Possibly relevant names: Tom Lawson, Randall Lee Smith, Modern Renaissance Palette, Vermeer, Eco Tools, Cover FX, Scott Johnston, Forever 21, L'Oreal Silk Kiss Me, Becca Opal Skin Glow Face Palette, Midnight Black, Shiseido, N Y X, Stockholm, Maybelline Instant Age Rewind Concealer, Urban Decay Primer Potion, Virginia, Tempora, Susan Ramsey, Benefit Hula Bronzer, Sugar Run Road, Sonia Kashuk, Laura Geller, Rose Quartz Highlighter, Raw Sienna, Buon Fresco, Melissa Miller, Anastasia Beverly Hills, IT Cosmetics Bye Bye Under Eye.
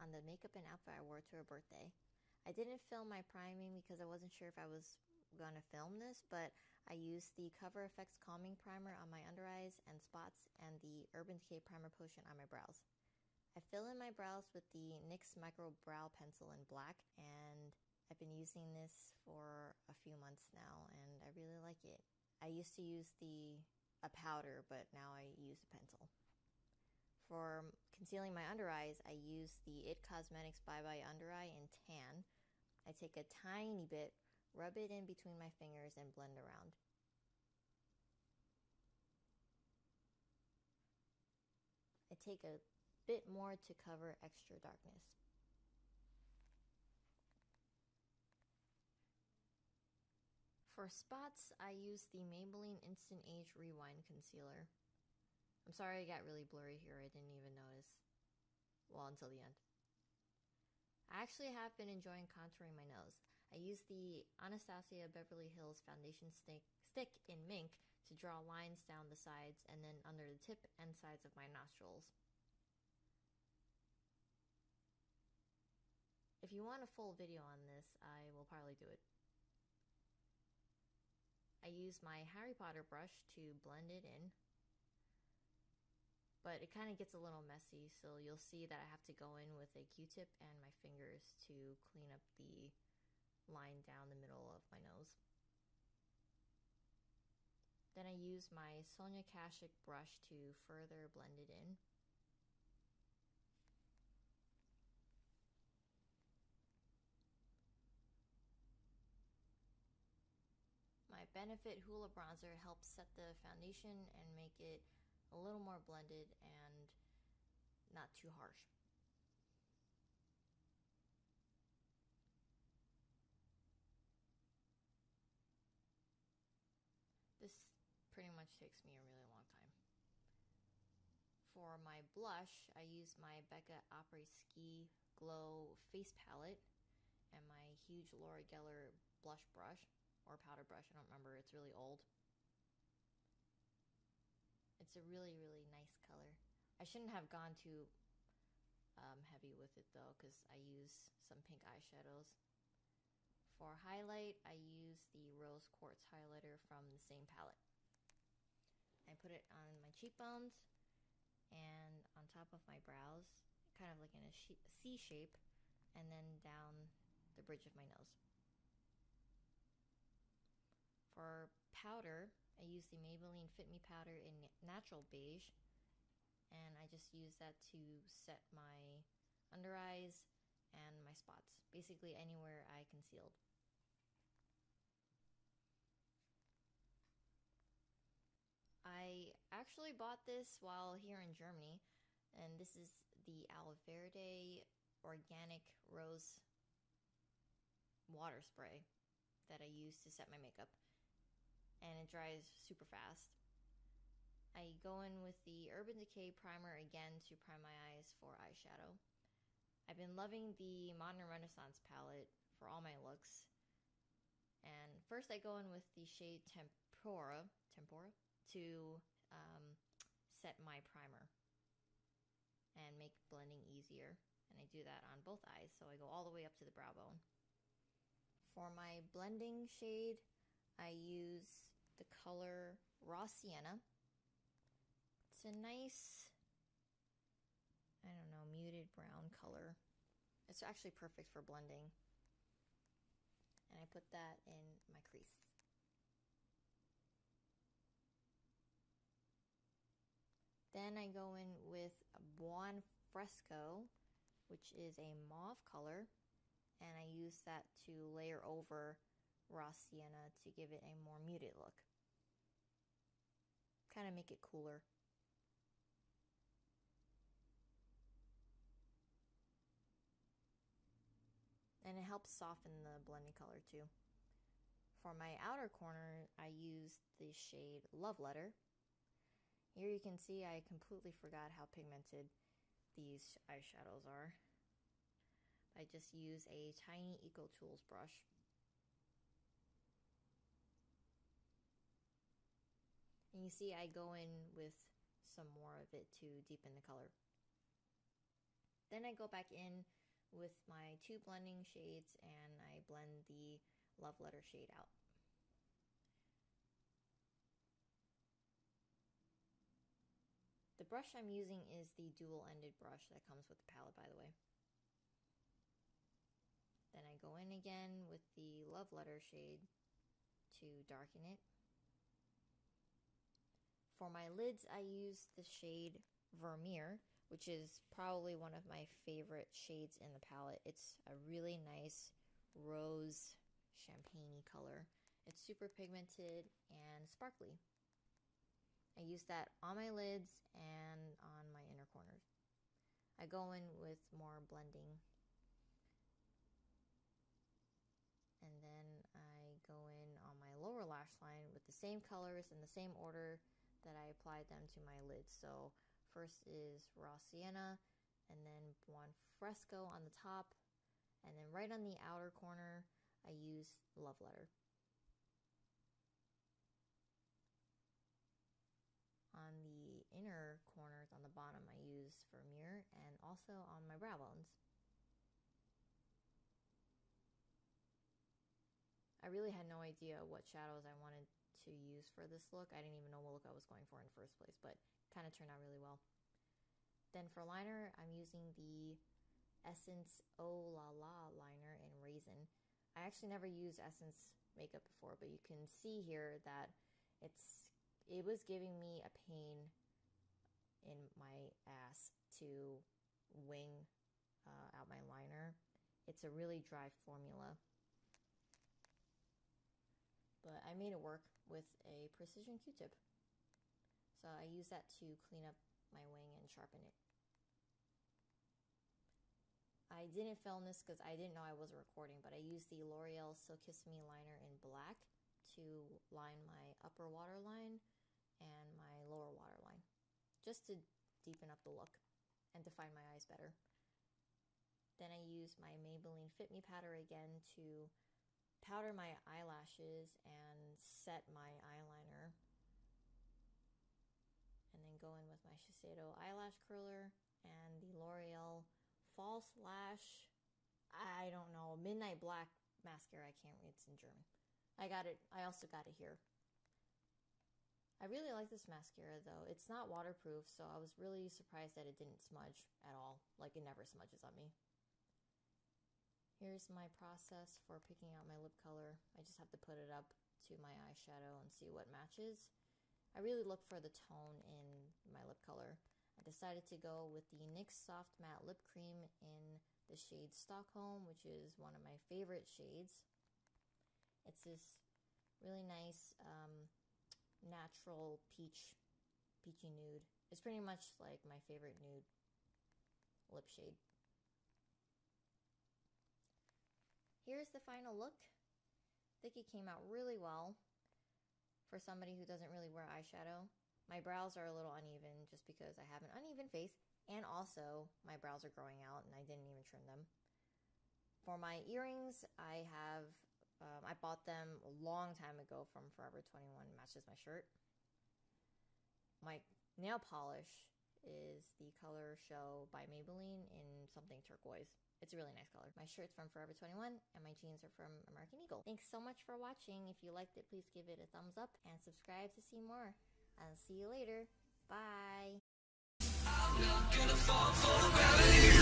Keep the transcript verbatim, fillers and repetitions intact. on the makeup and outfit I wore to her birthday. I didn't film my priming because I wasn't sure if I was going to film this, but I used the Cover F X Calming Primer on my under eyes and spots and the Urban Decay Primer Potion on my brows. I fill in my brows with the N Y X Micro Brow Pencil in black, and I've been using this for a few months now, and I really like it. I used to use the a powder, but now I use a pencil. For concealing my under eyes, I use the I T Cosmetics Bye Bye Under Eye in tan. I take a tiny bit, rub it in between my fingers, and blend around. I take a bit more to cover extra darkness. For spots, I use the Maybelline Instant Age Rewind Concealer. I'm sorry I got really blurry here, I didn't even notice. Well, until the end. I actually have been enjoying contouring my nose. I use the Anastasia Beverly Hills foundation stick, stick in mink to draw lines down the sides and then under the tip and sides of my nostrils. If you want a full video on this, I will probably do it. I use my Harry Potter brush to blend it in, but it kind of gets a little messy, so you'll see that I have to go in with a Q-tip and my fingers to clean up the line down the middle of my nose. Then I use my Sonia Kashuk brush to further blend it in. My Benefit Hula Bronzer helps set the foundation and make it a little more blended and not too harsh. This pretty much takes me a really long time. For my blush, I use my Becca Opal Skin Glow Face Palette and my huge Laura Geller blush brush or powder brush, I don't remember, it's really old. It's a really, really nice color. I shouldn't have gone too um, heavy with it though, because I use some pink eyeshadows. For highlight, I use the Rose Quartz Highlighter from the same palette. I put it on my cheekbones and on top of my brows, kind of like in a C shape, and then down the bridge of my nose. For powder, I use the Maybelline Fit Me Powder in Natural Beige, and I just use that to set my under eyes and my spots, basically anywhere I concealed. I actually bought this while here in Germany, and this is the Alverde Organic Rose Water Spray that I use to set my makeup. And it dries super fast. I go in with the Urban Decay Primer again to prime my eyes for eyeshadow. I've been loving the Modern Renaissance palette for all my looks. And first I go in with the shade Tempora, Tempora to um, set my primer and make blending easier. And I do that on both eyes, so I go all the way up to the brow bone. For my blending shade, I use the color Raw Sienna. It's a nice, I don't know, muted brown color. It's actually perfect for blending. And I put that in my crease. Then I go in with Buon Fresco, which is a mauve color. And I use that to layer over Raw Sienna to give it a more muted look. Kind of make it cooler. And it helps soften the blending color too. For my outer corner, I used the shade Love Letter. Here you can see I completely forgot how pigmented these eyeshadows are. I just use a tiny Eco Tools brush. And you see I go in with some more of it to deepen the color. Then I go back in with my two blending shades and I blend the Love Letter shade out. The brush I'm using is the dual-ended brush that comes with the palette, by the way. Then I go in again with the Love Letter shade to darken it. For my lids, I use the shade Vermeer, which is probably one of my favorite shades in the palette. It's a really nice rose champagne-y color. It's super pigmented and sparkly. I use that on my lids and on my inner corners. I go in with more blending. And then I go in on my lower lash line with the same colors in the same order that I applied them to my lids. So first is Raw Sienna, and then Buon Fresco on the top, and then right on the outer corner I use Love Letter. On the inner corners on the bottom I use Vermeer, and also on my brow bones. I really had no idea what shadows I wanted to use for this look. I didn't even know what look I was going for in the first place, but it kind of turned out really well. Then for liner, I'm using the Essence Ola La liner in Raisin. I actually never used Essence makeup before, but you can see here that it's it was giving me a pain in my ass to wing uh, out my liner. It's a really dry formula, but I made it work with a precision Q-tip. So I use that to clean up my wing and sharpen it. I didn't film this because I didn't know I wasn't recording, but I used the L'Oreal Silk Kiss Me liner in black to line my upper waterline and my lower waterline, just to deepen up the look and define my eyes better. Then I used my Maybelline Fit Me Powder again to powder my eyelashes and set my eyeliner, and then go in with my Shiseido eyelash curler and the L'Oreal False Lash, I don't know, Midnight Black mascara. I can't read, it's in German. I got it, I also got it here. I really like this mascara though. It's not waterproof, so I was really surprised that it didn't smudge at all. Like, it never smudges on me. Here's my process for picking out my lip color. I just have to put it up to my eyeshadow and see what matches. I really look for the tone in my lip color. I decided to go with the N Y X Soft Matte Lip Cream in the shade Stockholm, which is one of my favorite shades. It's this really nice um, natural peach, peachy nude. It's pretty much like my favorite nude lip shade. Here's the final look. I think it came out really well for somebody who doesn't really wear eyeshadow. My brows are a little uneven just because I have an uneven face, and also my brows are growing out and I didn't even trim them. For my earrings, I have, um, I bought them a long time ago from Forever twenty-one, matches my shirt. My nail polish is the color Show by Maybelline in something turquoise. It's a really nice color. My shirt's from Forever twenty-one and my jeans are from American Eagle. Thanks so much for watching. If you liked it, please give it a thumbs up and subscribe to see more. I'll see you later. Bye. I'm not gonna fall for gravity.